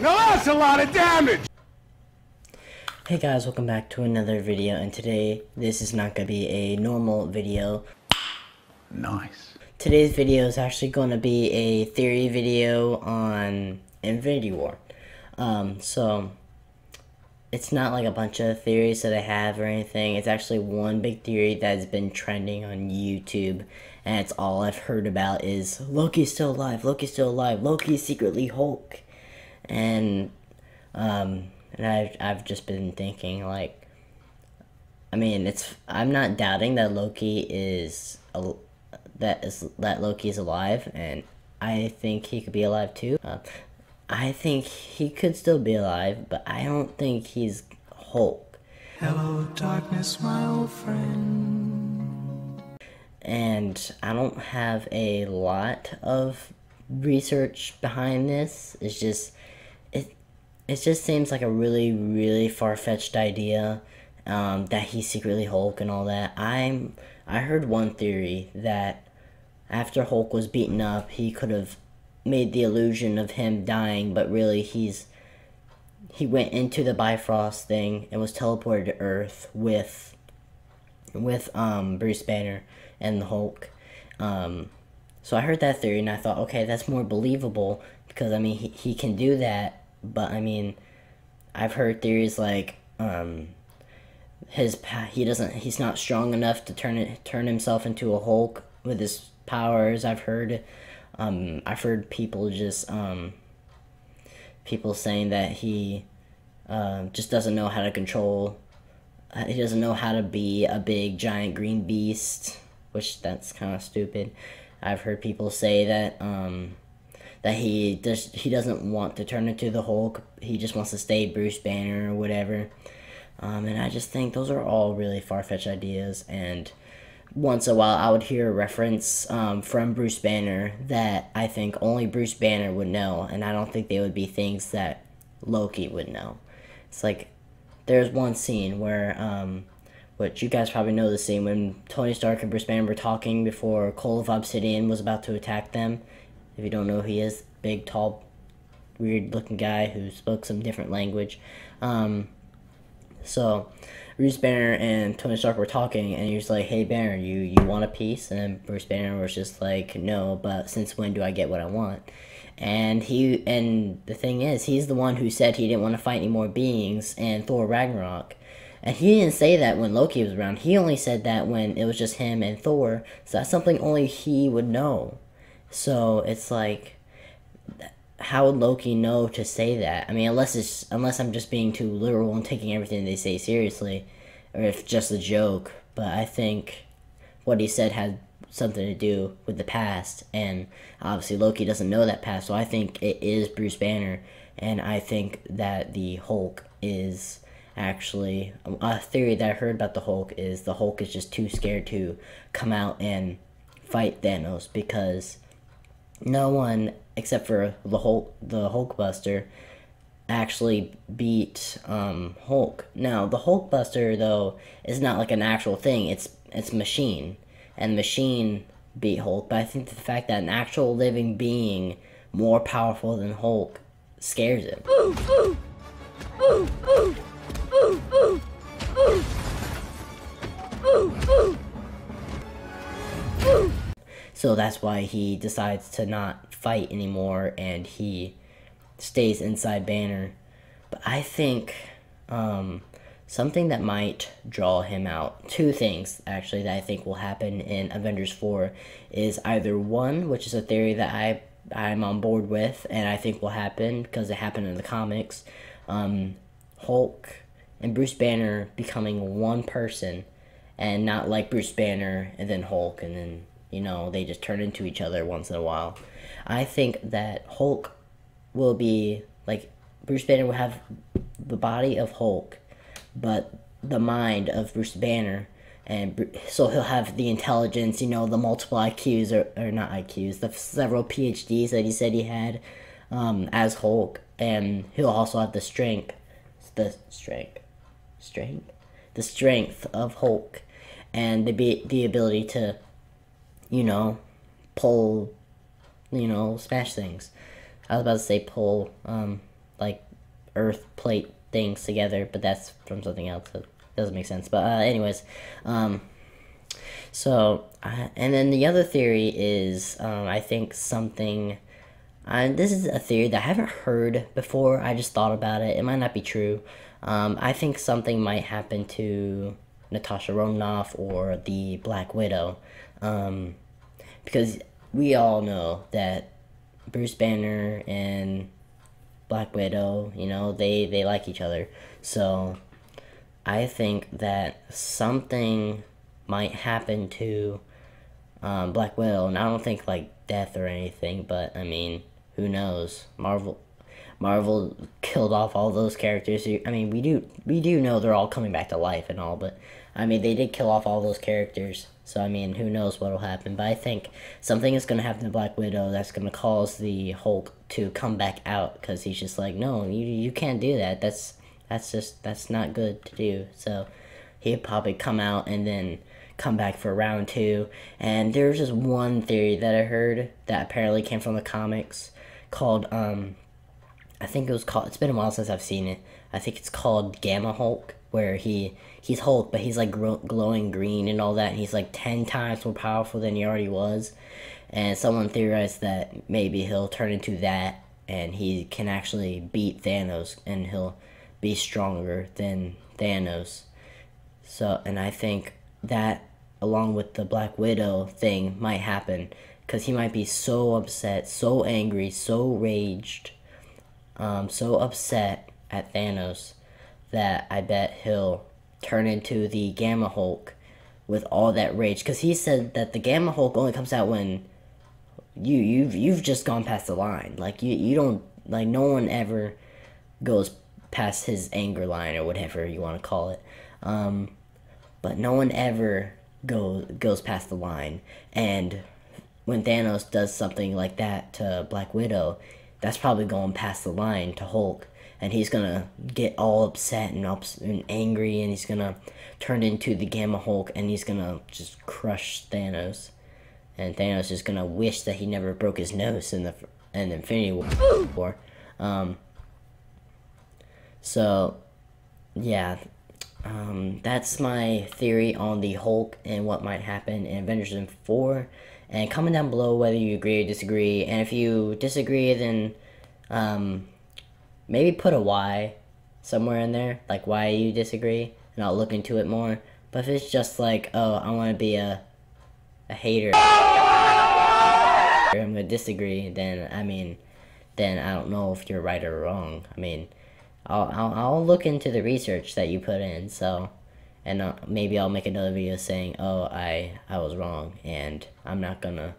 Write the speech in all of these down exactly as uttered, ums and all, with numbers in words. Now that's a lot of damage! Hey guys, welcome back to another video, and today, this is not going to be a normal video. Nice. Today's video is actually going to be a theory video on Infinity War. Um, so, it's not like a bunch of theories that I have or anything. It's actually one big theory that's been trending on YouTube, and it's all I've heard about is, Loki's still alive, Loki's still alive, Loki's secretly Hulk. And, um, and I've, I've just been thinking, like, I mean, it's, I'm not doubting that Loki is, al that is, that Loki is alive, and I think he could be alive too. Uh, I think he could still be alive, but I don't think he's Hulk. Hello, darkness, my old friend. And I don't have a lot of research behind this. It's just, it it just seems like a really, really far-fetched idea, um, that he's secretly Hulk and all that. I'm, I heard one theory that after Hulk was beaten up, he could have made the illusion of him dying, but really he's, he went into the Bifrost thing and was teleported to Earth with, with um, Bruce Banner and the Hulk. Um, so I heard that theory and I thought, okay, that's more believable, because, I mean, he, he can do that. But, I mean, I've heard theories like, um, his, he doesn't, he's not strong enough to turn it, turn himself into a Hulk with his powers. I've heard, um, I've heard people just, um, people saying that he, uh, just doesn't know how to control, uh, he doesn't know how to be a big, giant green beast, which, that's kind of stupid. I've heard people say that, um, that he does, he doesn't want to turn into the Hulk, he just wants to stay Bruce Banner or whatever. Um, and I just think those are all really far-fetched ideas, and once in a while I would hear a reference um, from Bruce Banner that I think only Bruce Banner would know, and I don't think they would be things that Loki would know. It's like, there's one scene where, um, which you guys probably know the scene, when Tony Stark and Bruce Banner were talking before Cole of Obsidian was about to attack them. If you don't know who he is, big, tall, weird-looking guy who spoke some different language. Um, so, Bruce Banner and Tony Stark were talking, and he was like, hey, Banner, you, you want a piece? And then Bruce Banner was just like, no, but since when do I get what I want? And he, and the thing is, he's the one who said he didn't want to fight any more beings in Thor Ragnarok. And he didn't say that when Loki was around. He only said that when it was just him and Thor. So that's something only he would know. So it's like, how would Loki know to say that? I mean, unless it's, unless I'm just being too literal and taking everything they say seriously, or if just a joke. But I think what he said had something to do with the past, and obviously Loki doesn't know that past. So I think it is Bruce Banner, and I think that the Hulk is actually, a theory that I heard about the Hulk is the Hulk is just too scared to come out and fight Thanos, because no one, except for the Hulk, the Hulkbuster, actually beat um, Hulk. Now, the Hulkbuster, though, is not like an actual thing. It's it's Machine, and Machine beat Hulk. But I think the fact that an actual living being more powerful than Hulk scares him. Ooh, ooh, ooh, ooh, ooh, ooh, ooh, ooh, ooh, ooh. So that's why he decides to not fight anymore, and he stays inside Banner. But I think um, something that might draw him out, two things actually that I think will happen in Avengers four, is either one, which is a theory that I, I'm on board with and I think will happen because it happened in the comics, um, Hulk and Bruce Banner becoming one person, and not like Bruce Banner and then Hulk and then, you know, they just turn into each other once in a while. I think that Hulk will be, like, Bruce Banner will have the body of Hulk, but the mind of Bruce Banner, and so he'll have the intelligence, you know, the multiple I Qs, or, or not I Qs, the several P H Ds that he said he had um, as Hulk, and he'll also have the strength, the strength, strength? The strength of Hulk, and the, the ability to, you know, pull, you know, smash things. I was about to say pull, um, like earth plate things together, but that's from something else that doesn't make sense. But uh, anyways, um, so uh, and then the other theory is um, I think something. Uh, this is a theory that I haven't heard before. I just thought about it. It might not be true. Um, I think something might happen to Natasha Romanoff or the Black Widow, um, because we all know that Bruce Banner and Black Widow, you know, they, they like each other. So I think that something might happen to um, Black Widow, and I don't think like death or anything, but I mean, who knows? Marvel, Marvel killed off all those characters. I mean, we do we do know they're all coming back to life and all, but I mean, they did kill off all those characters. So I mean, who knows what'll happen? But I think something is gonna happen to Black Widow that's gonna cause the Hulk to come back out, because he's just like, no, you you can't do that. That's that's just that's not good to do. So he'd probably come out and then come back for round two. And there's just one theory that I heard that apparently came from the comics called um I think it was called, it's been a while since I've seen it, I think it's called Gamma Hulk, where he he's Hulk but he's like gl glowing green and all that, and he's like ten times more powerful than he already was, and someone theorized that maybe he'll turn into that and he can actually beat Thanos and he'll be stronger than Thanos. So, and I think that along with the Black Widow thing might happen, because he might be so upset, so angry, so raged, um, so upset at Thanos that I bet he'll turn into the Gamma Hulk with all that rage. Because he said that the Gamma Hulk only comes out when you you've you've just gone past the line. Like you you don't like no one ever goes past his anger line or whatever you want to call it. Um, but no one ever goes goes past the line. And when Thanos does something like that to Black Widow, that's probably going past the line to Hulk, and he's gonna get all upset and ups and angry, and he's gonna turn into the Gamma Hulk, and he's gonna just crush Thanos, and Thanos is gonna wish that he never broke his nose in the in Infinity War. Um, so yeah. Um, that's my theory on the Hulk and what might happen in Avengers four, and comment down below whether you agree or disagree, and if you disagree, then um, maybe put a why somewhere in there, like why you disagree, and I'll look into it more. But if it's just like, oh, I want to be a, a hater, I'm going to disagree, then I mean, then I don't know if you're right or wrong. I mean, I'll, I'll, I'll look into the research that you put in, so, and I'll, maybe I'll make another video saying, oh, I, I was wrong, and I'm not gonna,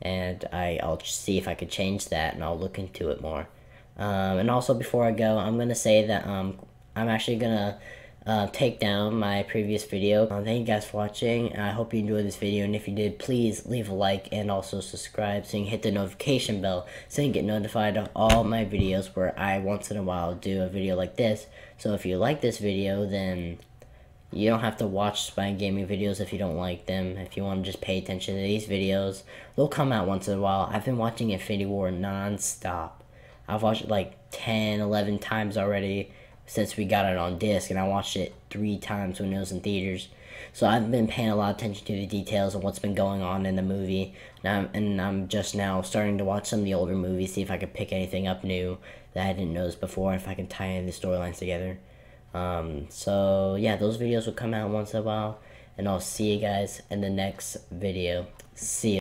and I, I'll see if I could change that, and I'll look into it more. Um, and also, before I go, I'm gonna say that, um, I'm actually gonna, uh, take down my previous video. Um, thank you guys for watching, and I hope you enjoyed this video, and if you did, please leave a like, and also subscribe so you can hit the notification bell so you can get notified of all my videos where I once in a while do a video like this. So if you like this video, then you don't have to watch Spy Gaming videos if you don't like them. If you want to just pay attention to these videos, they'll come out once in a while. I've been watching Infinity War non-stop. I've watched it like ten, eleven times already since we got it on disc, and I watched it three times when it was in theaters. So I've been paying a lot of attention to the details of what's been going on in the movie, and I'm, and I'm just now starting to watch some of the older movies, see if I can pick anything up new that I didn't notice before, if I can tie in the storylines together. Um, so yeah, those videos will come out once in a while, and I'll see you guys in the next video. See ya.